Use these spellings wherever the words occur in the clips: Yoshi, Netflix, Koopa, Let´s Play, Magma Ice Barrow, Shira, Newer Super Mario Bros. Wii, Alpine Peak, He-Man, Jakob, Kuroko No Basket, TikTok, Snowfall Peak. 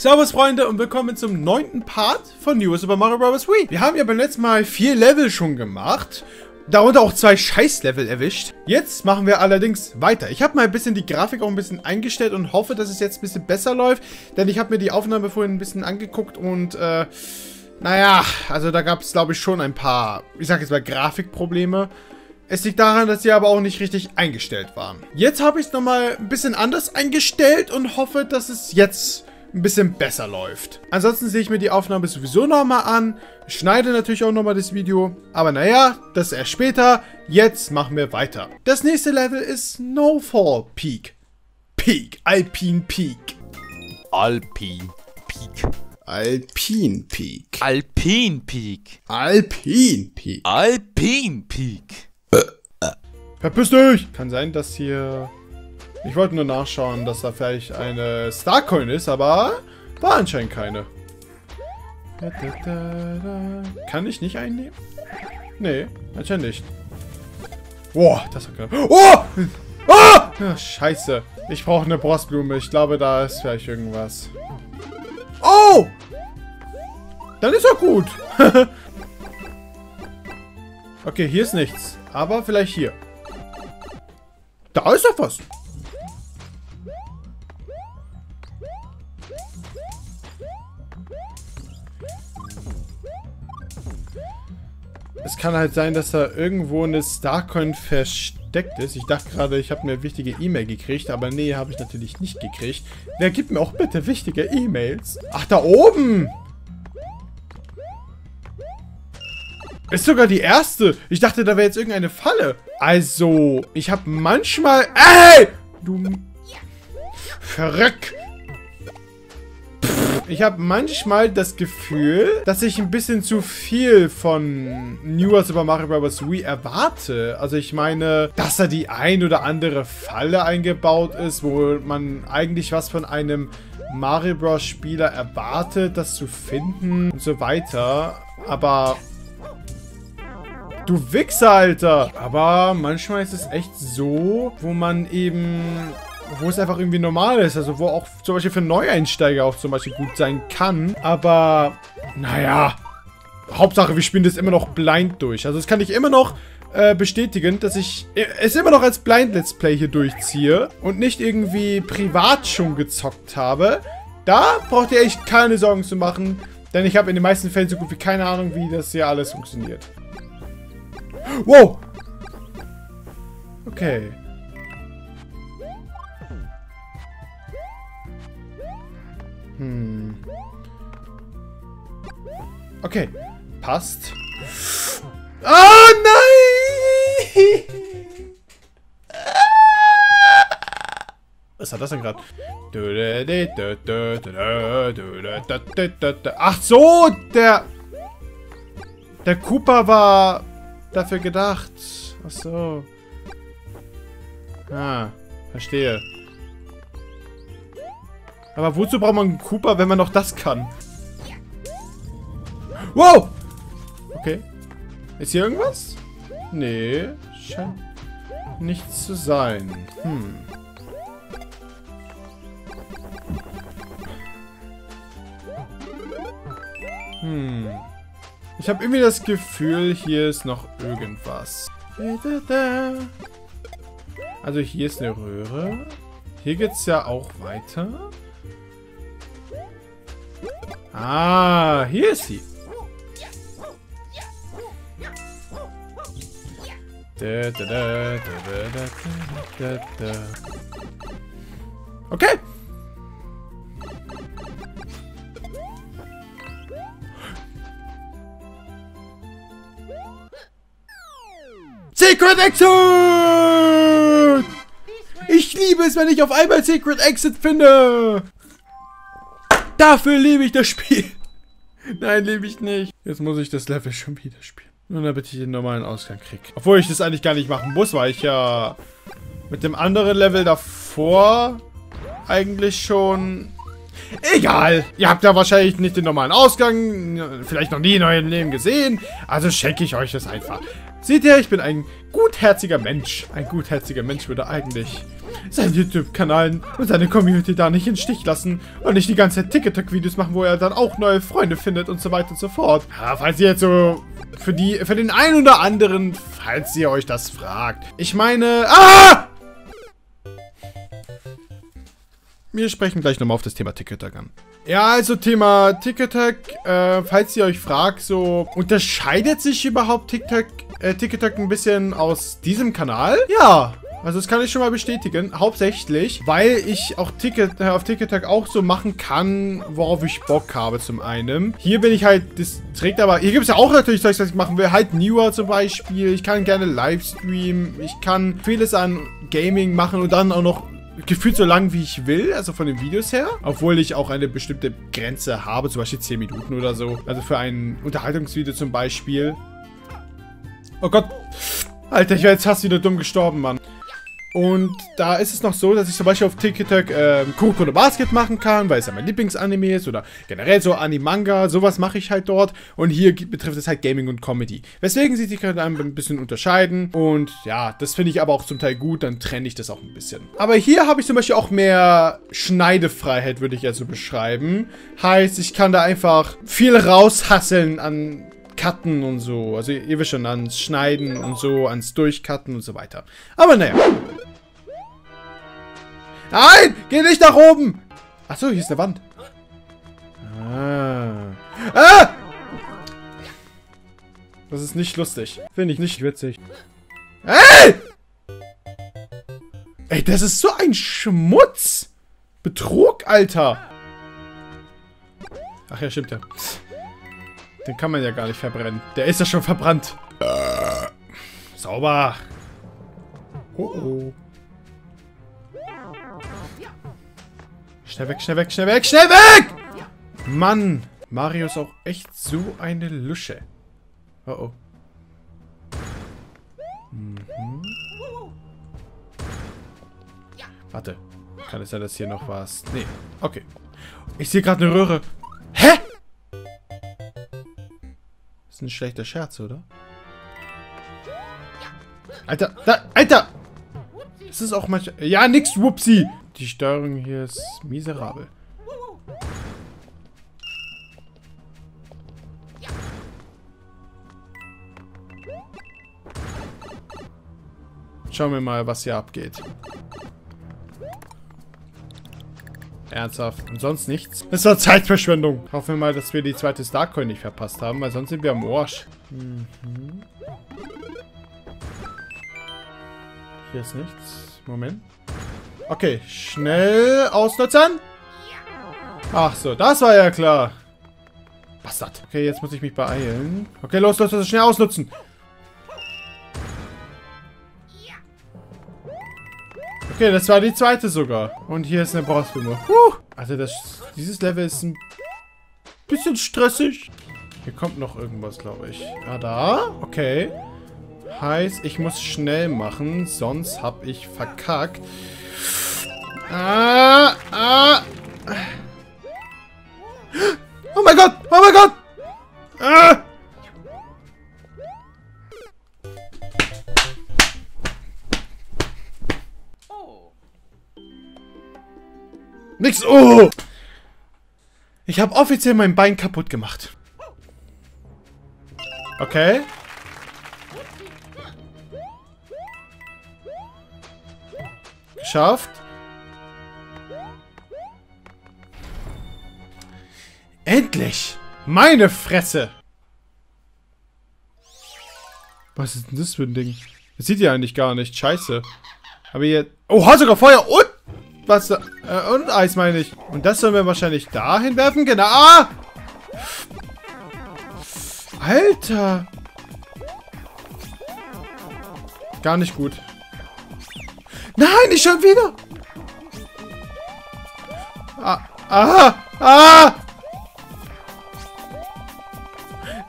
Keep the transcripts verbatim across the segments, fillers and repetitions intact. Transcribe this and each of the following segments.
Servus Freunde und willkommen zum neunten Part von Newer Super Mario Bros. Wii. Wir haben ja beim letzten Mal vier Level schon gemacht, darunter auch zwei Scheiß-Level erwischt. Jetzt machen wir allerdings weiter. Ich habe mal ein bisschen die Grafik auch ein bisschen eingestellt und hoffe, dass es jetzt ein bisschen besser läuft, denn ich habe mir die Aufnahme vorhin ein bisschen angeguckt und äh, naja, also da gab es glaube ich schon ein paar, ich sag jetzt mal Grafikprobleme. Es liegt daran, dass sie aber auch nicht richtig eingestellt waren. Jetzt habe ich es nochmal ein bisschen anders eingestellt und hoffe, dass es jetzt ein bisschen besser läuft. Ansonsten sehe ich mir die Aufnahme sowieso nochmal an, schneide natürlich auch nochmal das Video, aber naja, das erst später, jetzt machen wir weiter. Das nächste Level ist Snowfall Peak. Peak, Alpine Peak. Alpine Peak. Alpine Peak. Alpine Peak. Alpine Peak. Alpine Peak. Verpiss dich! Kann sein, dass hier... Ich wollte nur nachschauen, dass da vielleicht eine Starcoin ist, aber war anscheinend keine. Da, da, da, da. Kann ich nicht einnehmen? Nee, anscheinend nicht. Boah, das war knapp. Oh! Ah! Oh, scheiße. Ich brauche eine Brustblume. Ich glaube, da ist vielleicht irgendwas. Oh! Dann ist er gut. Okay, hier ist nichts. Aber vielleicht hier. Da ist doch was. Es kann halt sein, dass da irgendwo eine Starcoin versteckt ist. Ich dachte gerade, ich habe eine wichtige E-Mail gekriegt, aber nee, habe ich natürlich nicht gekriegt. Wer gibt mir auch bitte wichtige E-Mails? Ach, da oben! Ist sogar die erste. Ich dachte, da wäre jetzt irgendeine Falle. Also, ich habe manchmal... Ey! Du... Verrück! Pff, ich habe manchmal das Gefühl, dass ich ein bisschen zu viel von Newer Super Mario Bros. Wii erwarte. Also ich meine, dass da die ein oder andere Falle eingebaut ist, wo man eigentlich was von einem Mario Bros. Spieler erwartet, das zu finden und so weiter. Aber... Du Wichser, Alter! Aber manchmal ist es echt so, wo man eben, wo es einfach irgendwie normal ist. Also wo auch zum Beispiel für Neueinsteiger auch zum Beispiel gut sein kann. Aber, naja, Hauptsache wir spielen das immer noch blind durch. Also das kann ich immer noch äh, bestätigen, dass ich es immer noch als Blind Let's Play hier durchziehe und nicht irgendwie privat schon gezockt habe. Da braucht ihr echt keine Sorgen zu machen, denn ich habe in den meisten Fällen so gut wie keine Ahnung, wie das hier alles funktioniert. Wow! Okay. Hm. Okay. Passt. Ah, nein! Was hat das denn gerade? Ach so, der... Der Koopa war... dafür gedacht. Ach so. Ah, verstehe. Aber wozu braucht man einen Koopa, wenn man noch das kann? Wow! Okay. Ist hier irgendwas? Nee, scheint nichts zu sein. Hm. Hm. Ich habe irgendwie das Gefühl, hier ist noch irgendwas. Also hier ist eine Röhre. Hier geht's ja auch weiter. Ah, hier ist sie. Okay. Secret Exit! Ich liebe es, wenn ich auf einmal Secret Exit finde. Dafür liebe ich das Spiel. Nein, liebe ich nicht. Jetzt muss ich das Level schon wieder spielen. Nur damit ich den normalen Ausgang kriege. Obwohl ich das eigentlich gar nicht machen muss, weil ich ja mit dem anderen Level davor eigentlich schon... Egal. Ihr habt ja wahrscheinlich nicht den normalen Ausgang, vielleicht noch nie in eurem Leben gesehen. Also schenke ich euch das einfach. Seht ihr, ich bin ein gutherziger Mensch. Ein gutherziger Mensch würde eigentlich seinen YouTube-Kanal und seine Community da nicht in den Stich lassen und nicht die ganze Zeit TikTok-Videos machen, wo er dann auch neue Freunde findet und so weiter und so fort. Ja, falls ihr jetzt so für die, für den einen oder anderen, falls ihr euch das fragt. Ich meine, ah! Wir sprechen gleich nochmal auf das Thema TikTok an. Ja, also Thema TikTok, äh, falls ihr euch fragt, so unterscheidet sich überhaupt TikTok, äh, TikTok ein bisschen aus diesem Kanal? Ja, also das kann ich schon mal bestätigen, hauptsächlich, weil ich auch TikTok, äh, auf TikTok auch so machen kann, worauf ich Bock habe zum einen. Hier bin ich halt distrikt, aber hier gibt es ja auch natürlich Zeugs, was ich machen will, halt Newer zum Beispiel, ich kann gerne Livestreamen, ich kann vieles an Gaming machen und dann auch noch gefühlt so lang, wie ich will, also von den Videos her. Obwohl ich auch eine bestimmte Grenze habe, zum Beispiel zehn Minuten oder so. Also für ein Unterhaltungsvideo zum Beispiel. Oh Gott. Alter, ich wäre jetzt fast wieder dumm gestorben, Mann. Und da ist es noch so, dass ich zum Beispiel auf TikTok äh, Kuroko No Basket machen kann, weil es ja mein Lieblingsanime ist oder generell so Animanga, sowas mache ich halt dort. Und hier betrifft es halt Gaming und Comedy. Weswegen sie sich halt ein bisschen unterscheiden. Und ja, das finde ich aber auch zum Teil gut, dann trenne ich das auch ein bisschen. Aber hier habe ich zum Beispiel auch mehr Schneidefreiheit, würde ich ja so beschreiben. Heißt, ich kann da einfach viel raushasseln an Cutten und so. Also ihr wisst schon, ans Schneiden und so, ans Durchcutten und so weiter. Aber naja. Nein! Geh nicht nach oben! Achso, hier ist eine Wand. Ah. Ah! Das ist nicht lustig. Finde ich nicht witzig. Ey! Ey, das ist so ein Schmutz! Betrug, Alter! Ach ja, stimmt ja. Den kann man ja gar nicht verbrennen. Der ist ja schon verbrannt. Sauber! Oh oh. Schnell weg, schnell weg, schnell weg, schnell weg! Mann, Mario ist auch echt so eine Lusche. Oh oh. Mhm. Warte, kann es sein, dass hier noch was... Nee, okay. Ich sehe gerade eine Röhre. Hä? Ist ein schlechter Scherz, oder? Alter, da, Alter! Das ist auch manchmal... Ja, nix, wupsi! Die Steuerung hier ist miserabel. Schauen wir mal, was hier abgeht. Ernsthaft. Und sonst nichts. Das war Zeitverschwendung. Hoffen wir mal, dass wir die zweite Starcoin nicht verpasst haben, weil sonst sind wir am Arsch. Mhm. Hier ist nichts. Moment. Okay, schnell ausnutzen. Ach so, das war ja klar. Bastard. Okay, jetzt muss ich mich beeilen. Okay, los, los, los, schnell ausnutzen. Okay, das war die zweite sogar. Und hier ist eine Bossbombe. Huh. Also das, dieses Level ist ein bisschen stressig. Hier kommt noch irgendwas, glaube ich. Ah, da. Okay. Heißt, ich muss schnell machen, sonst habe ich verkackt. Ah, ah. Oh mein Gott! Oh mein Gott! Ah. Oh. Nix! Oh! Ich habe offiziell mein Bein kaputt gemacht. Okay. Geschafft. Endlich! Meine Fresse! Was ist denn das für ein Ding? Das sieht ihr eigentlich gar nicht. Scheiße. Aber hier... Oh, hat sogar Feuer und... Was? Äh, und Eis, meine ich. Und das sollen wir wahrscheinlich dahin werfen? Genau. Ah! Alter! Gar nicht gut. Nein, nicht schon wieder! Ah! Ah! Ah!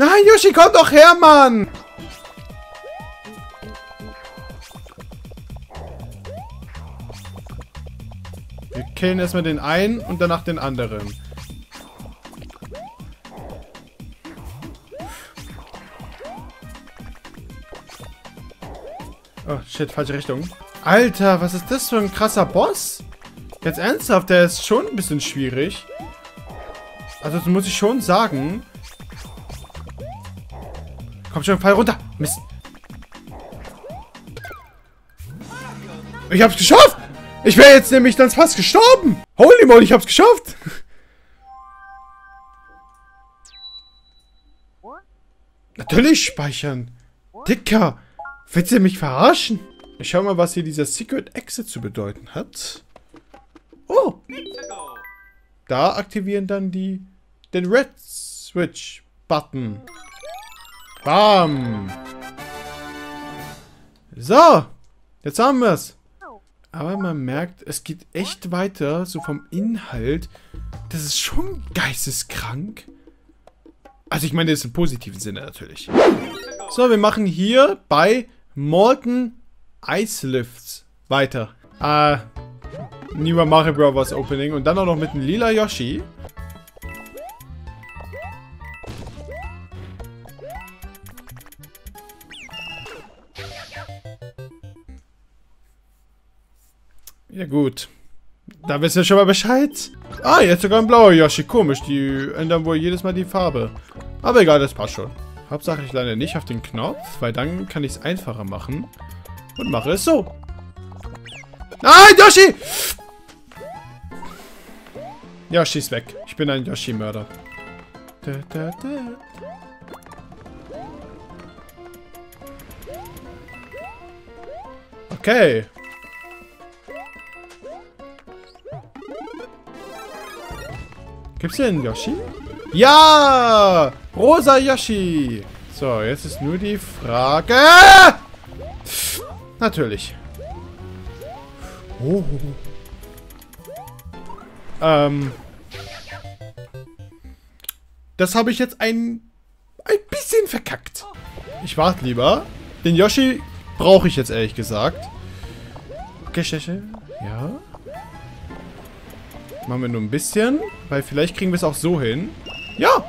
Nein, Yoshi, komm doch her, Mann! Wir killen erstmal den einen und danach den anderen. Oh, shit, falsche Richtung. Alter, was ist das für ein krasser Boss? Jetzt ernsthaft, der ist schon ein bisschen schwierig. Also das muss ich schon sagen. Komm schon, fall runter. Mist. Ich hab's geschafft! Ich wäre jetzt nämlich dann fast gestorben. Holy moly, ich hab's geschafft. Natürlich speichern. Dicker, willst du mich verarschen? Ich schau mal, was hier dieser Secret Exit zu bedeuten hat. Oh. Da aktivieren dann die den Red Switch Button. Bam. So. Jetzt haben wir's. Aber man merkt, es geht echt weiter, so vom Inhalt. Das ist schon geisteskrank. Also ich meine, das ist im positiven Sinne natürlich. So, wir machen hier bei Molten Ice Lifts weiter. Äh, Newer Mario Bros. Opening und dann auch noch mit einem lila Yoshi. Ja gut, da wisst ihr schon mal Bescheid. Ah, jetzt sogar ein blauer Yoshi. Komisch, die ändern wohl jedes Mal die Farbe. Aber egal, das passt schon. Hauptsache ich lande nicht auf den Knopf, weil dann kann ich es einfacher machen. Und mache es so. Nein, Yoshi! Yoshi ist weg. Ich bin ein Yoshi-Mörder. Okay. Gibt's hier einen Yoshi? Ja! Rosa Yoshi! So, jetzt ist nur die Frage... Pff, natürlich. Oh. Ähm. Das habe ich jetzt ein... ein bisschen verkackt. Ich warte lieber. Den Yoshi brauche ich jetzt ehrlich gesagt. Okay, ja. Machen wir nur ein bisschen, weil vielleicht kriegen wir es auch so hin. Ja!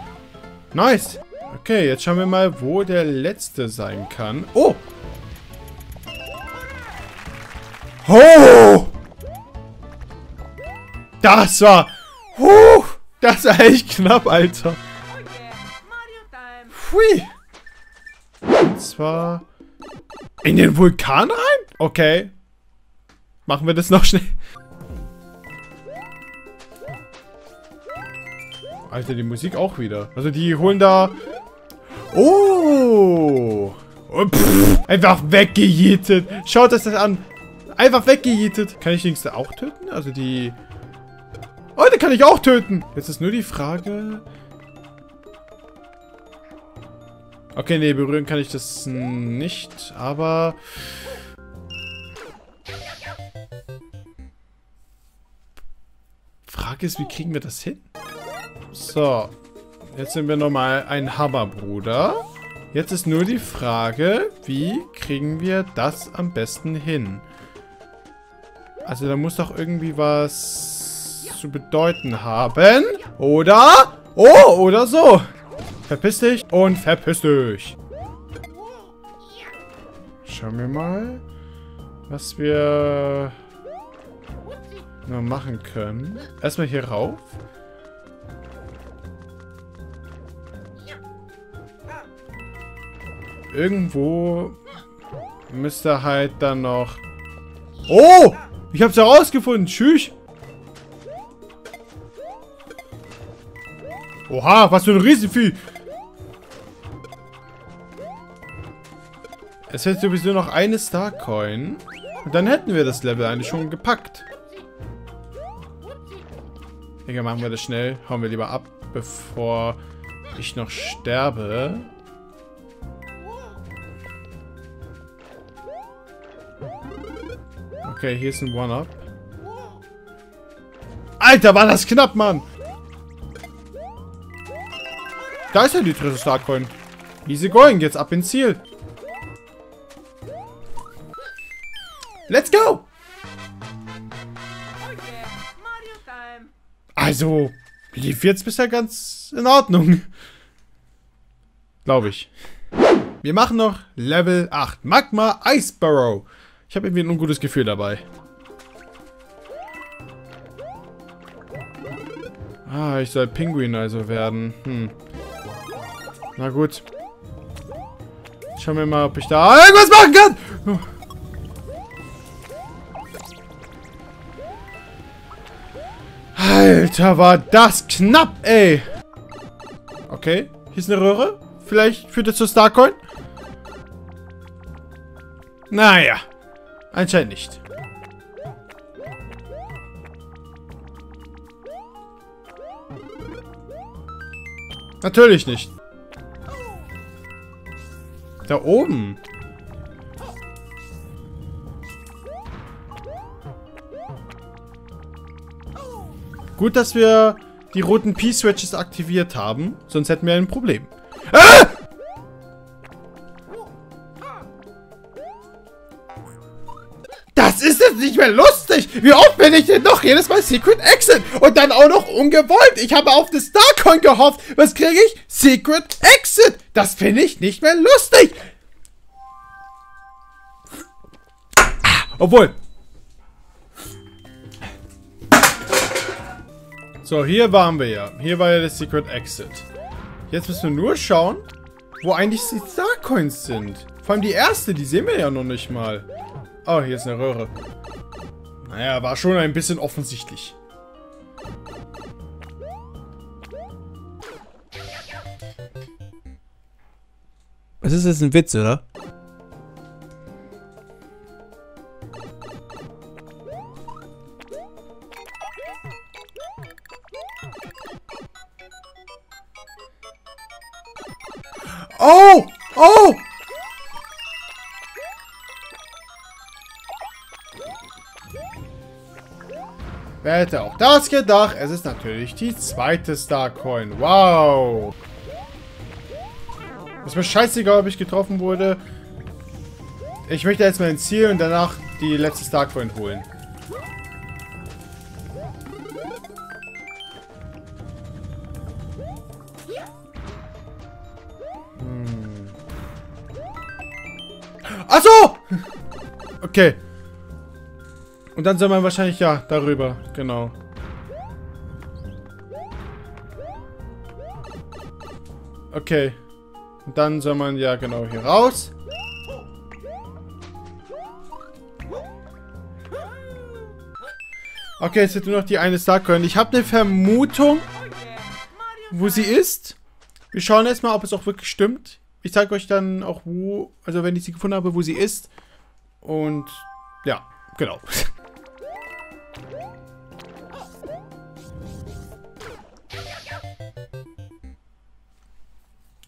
Nice! Okay, jetzt schauen wir mal, wo der letzte sein kann. Oh! Oh! Das war... Huh! Das war echt knapp, Alter. Hui! Und zwar... in den Vulkan rein? Okay. Machen wir das noch schnell. Alter, die Musik auch wieder. Also die holen da... Oh! Pff, einfach weggejietet. Schaut euch das an. Einfach weggejietet. Kann ich die nächste auch töten? Also die... Oh, die kann ich auch töten. Jetzt ist nur die Frage... Okay, nee, berühren kann ich das nicht. Aber... Frage ist, wie kriegen wir das hin? So, jetzt sind wir nochmal ein Hammerbruder. Jetzt ist nur die Frage, wie kriegen wir das am besten hin? Also da muss doch irgendwie was zu bedeuten haben. Oder? Oh, oder so. Verpiss dich und verpiss dich. Schauen wir mal, was wir noch machen können. Erstmal hier rauf. Irgendwo müsste halt dann noch... Oh! Ich hab's herausgefunden. Tschüss. Oha, was für ein Riesenvieh. Es hätte sowieso noch eine Starcoin. Und dann hätten wir das Level eigentlich schon gepackt. Digga, machen wir das schnell. Hauen wir lieber ab, bevor ich noch sterbe. Okay, hier ist ein One-Up. Alter, war das knapp, Mann! Da ist ja die dritte Starcoin. Easy going, jetzt ab ins Ziel. Let's go! Also, lief jetzt bisher ganz in Ordnung. Glaube ich. Wir machen noch Level acht. Magma Ice Barrow. Ich habe irgendwie ein ungutes Gefühl dabei. Ah, ich soll Pinguin also werden. Hm. Na gut. Schauen wir mal, ob ich da irgendwas machen kann! Oh. Alter, war das knapp, ey! Okay, hier ist eine Röhre. Vielleicht führt das zu Starcoin? Naja, anscheinend nicht. Natürlich nicht. Da oben. Gut, dass wir die roten P-Switches aktiviert haben, sonst hätten wir ein Problem. Ah! Das ist jetzt nicht mehr lustig! Wie oft bin ich denn noch jedes Mal Secret Exit? Und dann auch noch ungewollt! Ich habe auf das Starcoin gehofft! Was kriege ich? Secret Exit! Das finde ich nicht mehr lustig! Obwohl... So, hier waren wir ja. Hier war ja das Secret Exit. Jetzt müssen wir nur schauen, wo eigentlich die Starcoins sind. Vor allem die erste, die sehen wir ja noch nicht mal. Oh, hier ist eine Röhre. Naja, war schon ein bisschen offensichtlich. Was ist das, ein Witz, oder? Oh! Oh! Wer hätte auch das gedacht? Es ist natürlich die zweite Starcoin. Wow! Ist mir scheißegal, ob ich getroffen wurde. Ich möchte jetzt mein Ziel und danach die letzte Starcoin holen. Achso! Okay. Und dann soll man wahrscheinlich ja darüber. Genau. Okay. Und dann soll man ja genau hier raus. Okay, jetzt wird nur noch die eine Starcoin. Ich habe eine Vermutung, wo sie ist. Wir schauen jetzt mal, ob es auch wirklich stimmt. Ich zeige euch dann auch, wo, also wenn ich sie gefunden habe, wo sie ist. Und ja, genau.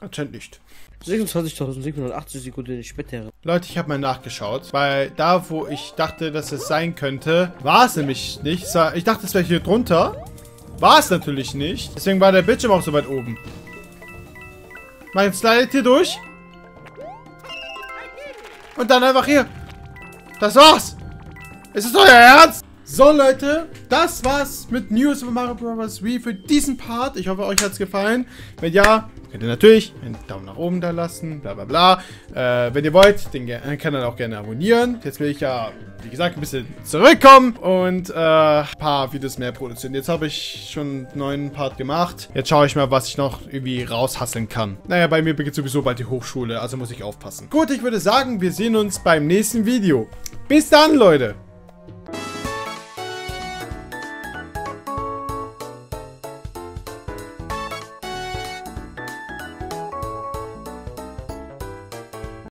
Anscheinend nicht. sechsundzwanzigtausendsiebenhundertachtzig Sekunden später. Leute, ich habe mal nachgeschaut, weil da, wo ich dachte, dass es sein könnte, war es nämlich nicht. Ich dachte, es wäre hier drunter. War es natürlich nicht. Deswegen war der Bildschirm auch so weit oben. Mein Slide hier durch. Und dann einfach hier. Das war's. Ist es euer Ernst? So, Leute. Das war's mit Newer Super Mario Bros. Wii für diesen Part. Ich hoffe, euch hat's gefallen. Wenn ja, könnt ihr natürlich einen Daumen nach oben da lassen. Bla, bla, bla. Äh, wenn ihr wollt, den Kanal auch gerne abonnieren. Jetzt will ich ja, wie gesagt, ein bisschen zurückkommen. Und äh, ein paar Videos mehr produzieren. Jetzt habe ich schon einen neuen Part gemacht. Jetzt schaue ich mal, was ich noch irgendwie raushasseln kann. Naja, bei mir beginnt sowieso bald die Hochschule. Also muss ich aufpassen. Gut, ich würde sagen, wir sehen uns beim nächsten Video. Bis dann, Leute.